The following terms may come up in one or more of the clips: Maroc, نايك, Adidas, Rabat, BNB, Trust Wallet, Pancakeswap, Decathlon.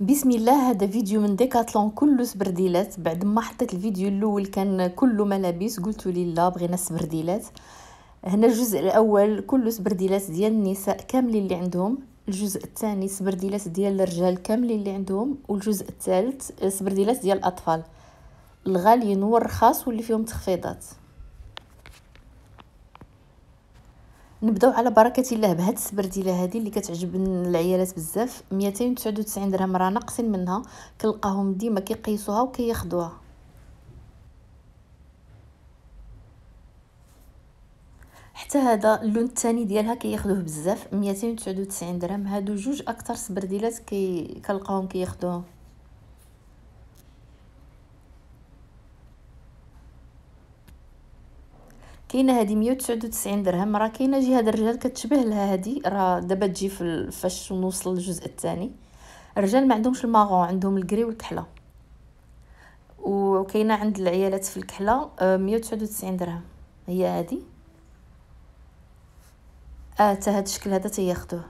بسم الله. هذا فيديو من ديكاتلون كله سبرديلات. بعد ما حطيت الفيديو الاول كان كله ملابس، قلتوا لي لا بغينا سبرديلات. هنا الجزء الاول كله سبرديلات ديال النساء كاملين اللي عندهم، الجزء الثاني سبرديلات ديال الرجال كاملين اللي عندهم، والجزء الثالث سبرديلات ديال الاطفال الغاليين والرخاص واللي فيهم تخفيضات. نبداو على بركه الله بهاد السبرديله هذه اللي كتعجب العيالات بزاف، 299 درهم، راه ناقصين منها، كنلقاهم ديما كيقيسوها وكياخذوها. حتى هذا اللون الثاني ديالها كياخذوه بزاف، 299 درهم. هادو جوج اكثر سبرديلات كنلقاهم كياخذوهم. كاينه هذه 199 درهم، راه كاينه جهه الرجال كتشبه لها هذه، راه دابا تجي فاش نوصل للجزء الثاني. الرجال ما عندهمش الماغون، عندهم الكري والكحله، وكاينه عند العيالات في الكحله 199 درهم هي هذه. حتى هذا الشكل هذا تياخذوه،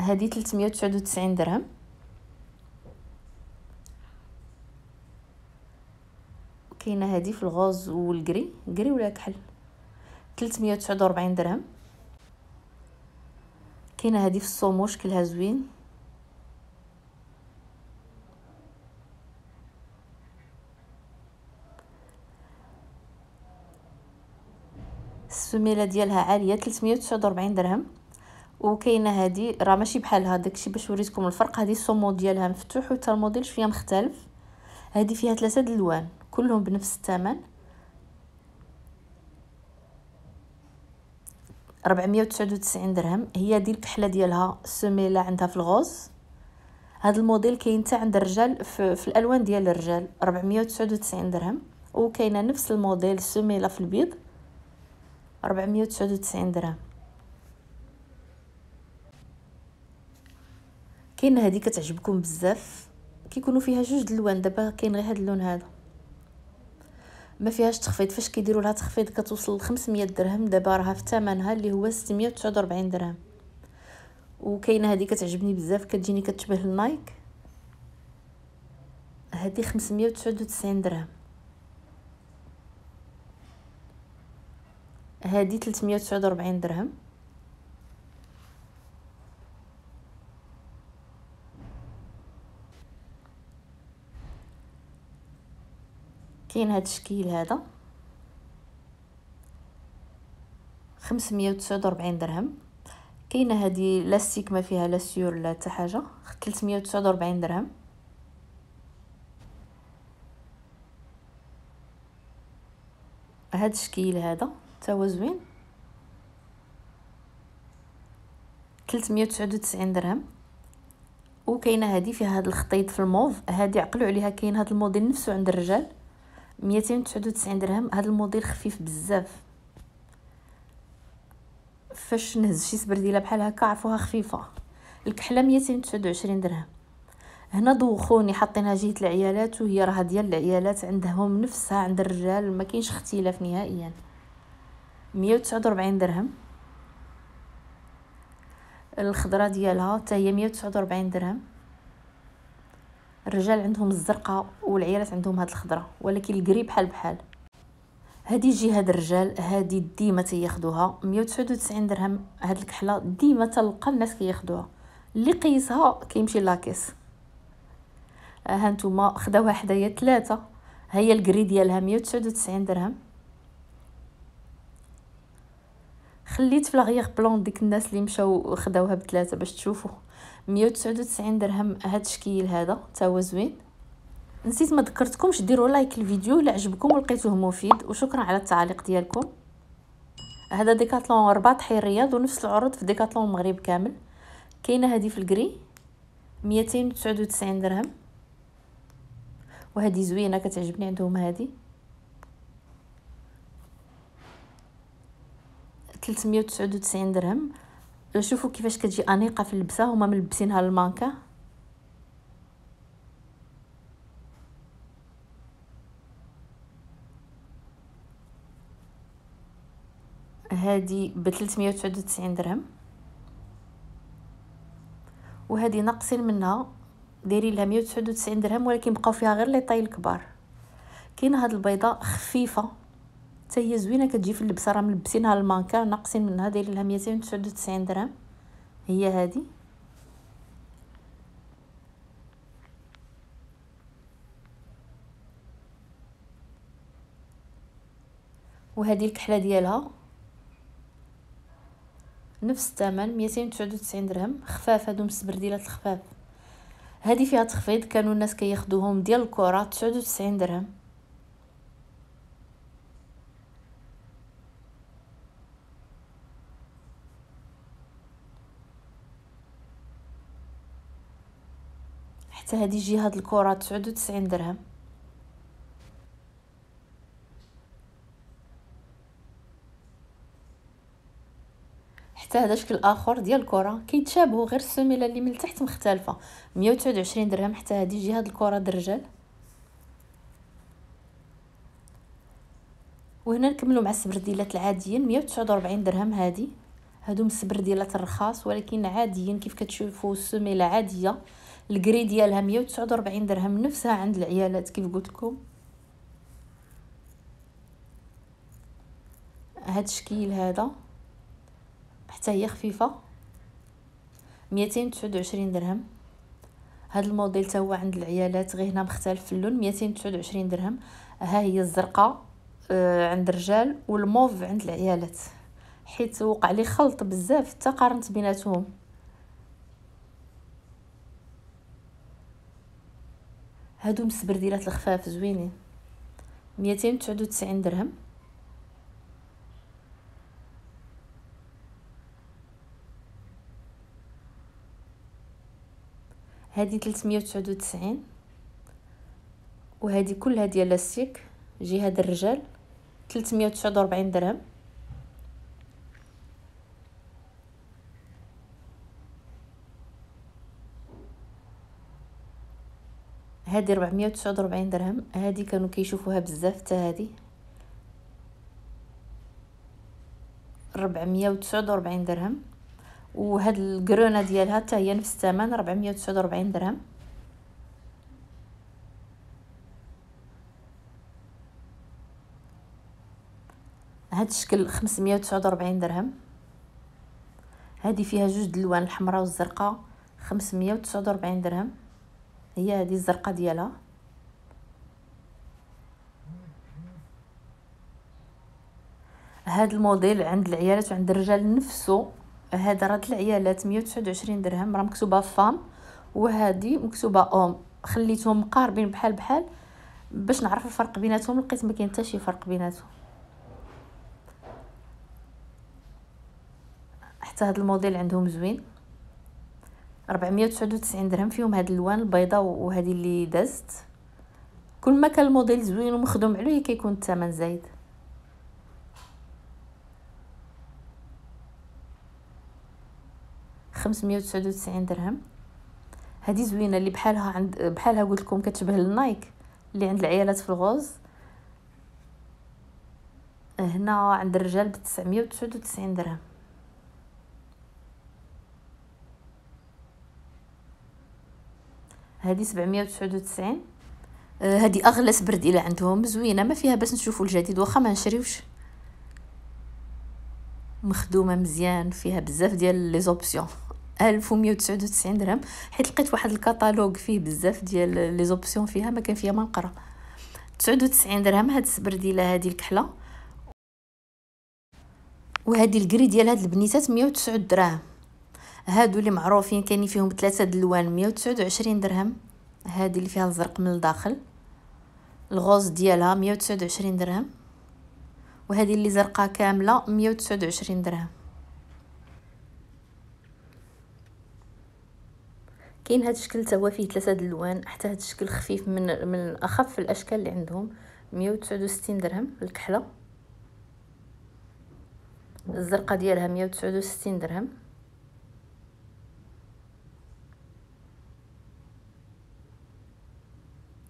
هذه 399 درهم. كاينه هذه في الغوز والجري، جري ولا كحل، 349 درهم. كاينه هذه في الصومو شكلها زوين، السميله ديالها عاليه، 349 درهم. وكاينه هذه راه ماشي بحالها، داكشي باش وريتكم الفرق. هذه الصومو ديالها مفتوح وتا الموديل شويه مختلف، هذه فيها ثلاثه د الالوان كلهم بنفس الثمن، 499 درهم. هي دي الكحله ديالها السميله عندها في الغوز، هذا الموديل كاين حتى عند الرجال في الالوان ديال الرجال، 499 درهم. وكاينه نفس الموديل السميله في البيض، 499 درهم. كاينه هذه كتعجبكم بزاف، كيكونوا فيها جوج د الالوان، دابا كاين غير هذا اللون هذا، ما فيهاش تخفيض. فاش كيديروا لها تخفيض كتوصل ل 500 درهم، دابا راها في ثمنها اللي هو 649 درهم. وكاينه هذه كتعجبني بزاف، كتجيني كتشبه النايك، هذه 599 درهم. هذه 349 درهم. كاين هذا الشكل هذا 549 درهم. كاينه هذه لاستيك ما فيها لا سيور لا حتى حاجه، 349 درهم. هذا الشكل هذا حتى هو زوين، 399 درهم. وكاينه هذه فيها هذا الخطيط في الموف، هذه عقلوا عليها، كاين هذا الموديل نفسه عند الرجال، 299 درهم. هذا الموديل خفيف بزاف، فاش نهز شي سبرديله بحال هكا عرفوها خفيفه. الكحله 229 درهم. هنا دوخوني حاطينها جهه العيالات، وهي راه ديال العيالات، عندهم نفسها عند الرجال، ما كاينش اختلاف نهائيا، 149 درهم. الخضره ديالها حتى هي 149 درهم. الرجال عندهم الزرقاء والعيالات عندهم هاد الخضره، ولكن الكري بحال بحال. هادي جهه الرجال، هادي ديما تياخذوها 199 درهم. هاد الكحله ديما تلقى الناس كياخذوها، اللي قيسها كيمشي لاكيس. ها نتوما خداوها حدايا ثلاثه، هي الكري ديالها 199 درهم. خليت في لاغيغ بلون ديك الناس اللي مشاو خداوها بثلاثه باش تشوفوا، 199 درهم. هاد الشكل هذا تا هو زوين. نسيت ما ذكرتكمش ديروا لايك الفيديو الا عجبكم ولقيتوه مفيد، وشكرا على التعليق ديالكم. هذا ديكاتلون رباط حي الرياض، ونفس العروض في ديكاتلون المغرب كامل. كاينه هذه في الكري 299 درهم، وهذه زوينه كتعجبني عندهم، هذه 399 درهم. شوفوا كيفاش كتجي انيقه في اللبسه، هما ملبسينها للمانكا. هذه ب 399 درهم. وهذه نقصين منها دايرين لها 199 درهم، ولكن بقاو فيها غير لي طاي الكبار. كاينه هاد البيضه خفيفه حتى هي زوينه كتجي في اللبسه، راه ملبسينها المانكا ناقصين منها دايرين لها 299 درهم. هي هادي وهذه الكحله ديالها نفس الثمن 299 درهم. خفاف هادو مسبرديلات الخفاف، هذه فيها تخفيض، كانوا الناس كياخذوهم ديال الكره 99 درهم. حتى هذه جهه الكره 99 درهم. حتى هذا شكل اخر ديال الكره، كيتشابهوا غير السميله اللي من التحت مختلفه 129 درهم. حتى هذه جهه الكره درجال. وهنا نكملوا مع السبرديلات العاديين 149 درهم. هادو من السبرديلات الرخاص ولكن عاديين كيف كتشوفوا السميله عاديه. الكري ديالها 149 درهم، نفسها عند العيالات كيف قلت لكم. هاد الشكل هذا حتى هي خفيفه 229 درهم. هاد الموديل تا هو عند العيالات، غير هنا مختلف في اللون 229 درهم. ها هي الزرقاء عند الرجال والموف عند العيالات، حيت وقع لي خلط بزاف حتى قارنت بيناتهم. هادو مسبرديلات الخفاف زوينين 299 درهم. هذه 399، وهذه كلها ديال لاستيك جهه الرجال 349 درهم. هذه 449 درهم. هذه كانوا كيشوفوها بزاف حتى هذه 449 درهم. وهاد الكرونه ديالها حتى هي نفس الثمن 449 درهم. هاد الشكل 549 درهم. هادي فيها جوج الالوان الحمراء والزرقاء 549 درهم. هي هادي الزرقاء ديالها. هاد الموديل عند العيالات وعند الرجال نفسه، هذا راه العيالات 129 درهم راه مكتوبه فام، وهذه مكتوبه اوم. خليتهم مقاربين بحال بحال باش نعرف الفرق بيناتهم، لقيت ما كاين حتى شي فرق بيناتهم. حتى هذا الموديل عندهم زوين 499 درهم. فيهم هذا الالوان البيضاء وهذه اللي دازت. كل ما كان الموديل زوين ومخدوم عليه كيكون الثمن زايد. خمسمية وتسعود وتسعين درهم. هذه زوينه اللي بحالها عند بحالها قلت لكم كتشبه النايك اللي عند العيالات في الغوز. هنا عند الرجال ب999 درهم. هذه 799. هذه اغلى سبرديله عندهم، زوينه ما فيها باش نشوفوا الجديد، واخا ما نشريوش، مخدومه مزيان، فيها بزاف ديال لي زوبسيون 1199 درهم. حيت لقيت واحد الكاتالوج فيه بزاف ديال لي زوبسيون فيها ما كان فيها ما نقرا. 99 درهم هاد السبرديله هادي الكحله، وهادي الكري ديال هاد البنيتات 109 دراهم. هادو اللي معروفين كاينين فيهم 3 د الالوان 129 درهم. هادي اللي فيها الزرق من الداخل، الغوز ديالها 129 درهم، وهذه اللي زرقاء كامله 129 درهم. كاين هذا الشكل تا هو فيه 3 د الالوان، حتى هذا الشكل خفيف من اخف الاشكال اللي عندهم 169 درهم. الكحله الزرقاء ديالها 169 درهم.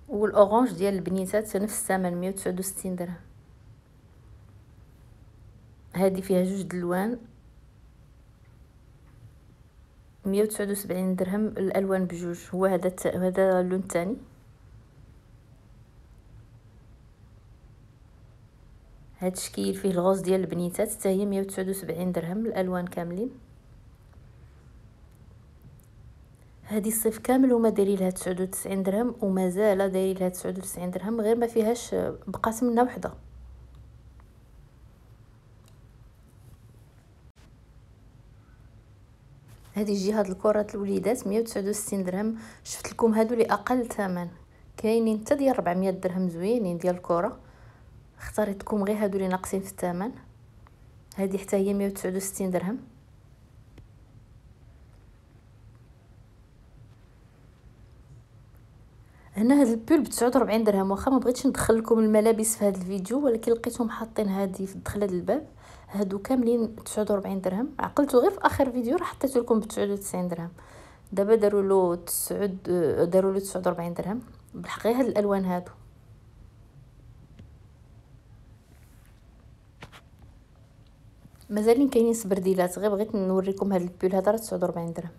والاورانج ديال البنيتات نفس الثمن 169 درهم. هذه فيها جوج د الالوان 179 درهم. الالوان بجوج، هو هذا اللون الثاني، هذا الشكل فيه الغوص ديال البنيتات حتى هي 179 درهم. الالوان كاملين، هذه الصيف كامل هما دايرين لها 99 درهم ومازال دايرين لها 99 درهم، غير ما فيهاش، بقات منها وحده. هذه الجهه د الكرات الوليدات 169 درهم. شفت لكم هادو اللي اقل ثمن، كاينين حتى ديال 400 درهم زوينين ديال الكره، اختاريتكم غير هادو اللي ناقصين في الثمن. هذه حتى هي 169 درهم. هنا هاد البول ب 49 درهم. واخا ما بغيتش ندخل لكم الملابس في هذا الفيديو، ولكن لقيتهم حاطين هذه في الدخله ديال الباب، هادو كاملين 49 درهم. عقلتو غير في اخر فيديو راه حطيت لكم ب 99 درهم، دابا داروا له 49 درهم. بالحق غير هاد الالوان هادو. مازالين كاينين سبرديلات، غير بغيت نوريكم هاد البول هذا راه 49 درهم.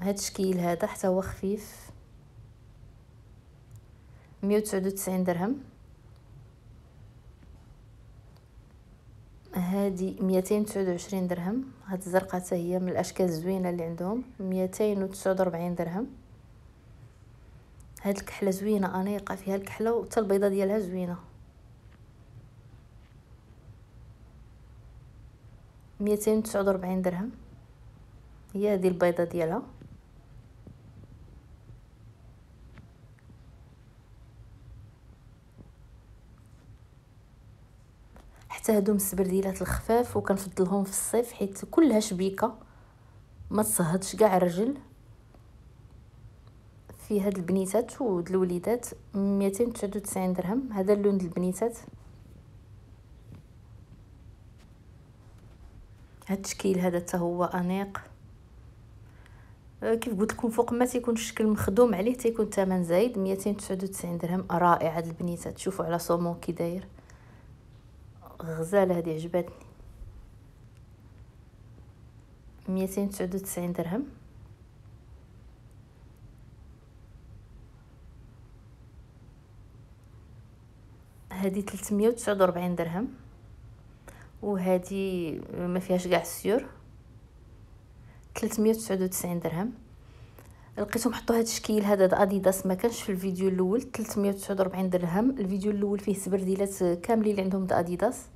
هاد الشكل هذا حتى هو خفيف 199 درهم. هادي 229 درهم. هاد الزرقاء حتى هي من الاشكال الزوينه اللي عندهم 249 درهم. هاد الكحله زوينه، انيقه فيها الكحله، وحتى البيضه ديالها زوينه 249 درهم. هي هادي البيضه ديالها. حتى هادو من السبرديلات الخفاف وكنفضلهم في الصيف حيت كلها شبيكه ما تصهدش كاع الرجل. في هاد البنيتات ود الوليدات 299 درهم. هذا اللون ديال البنيتات، هاد التشكيل هذا حتى هو انيق. كيف قلت لكم فوق ما تيكون الشكل مخدوم عليه تيكون الثمن زايد 299 درهم. رائع هاد البنيتات، شوفوا على صومون كي داير، غزاله هذه عجبتني 299 درهم. هذه 349 درهم، وهذه ما فيهاش كاع السيور 399 درهم. لقيتهم حطوا هذا الشكل هذا د اديداس، ما كانش في الفيديو الاول 349 درهم. الفيديو الاول فيه سبرديلات كاملين اللي عندهم د اديداس،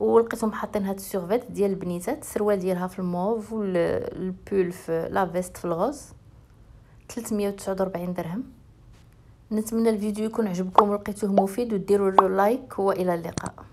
ولقيتهم حاطين هاد السيرفيت ديال البنيتات، السروال ديالها في الموف والبول في لا فيست في الغوز 349 درهم. نتمنى الفيديو يكون عجبكم ولقيتوه مفيد، وديروا له لايك، والى اللقاء.